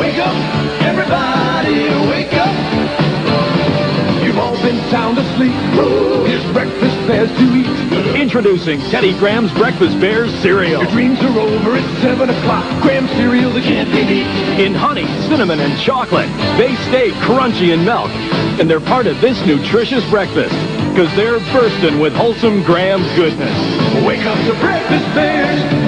Wake up, everybody, wake up. You've all been sound asleep. Here's Breakfast Bears to eat. Introducing Teddy Grahams Breakfast Bears cereal. Your dreams are over at 7 o'clock. Graham cereal that can't be beat. In honey, cinnamon, and chocolate, they stay crunchy in milk. And they're part of this nutritious breakfast, because they're bursting with wholesome Graham goodness. Wake up to Breakfast Bears.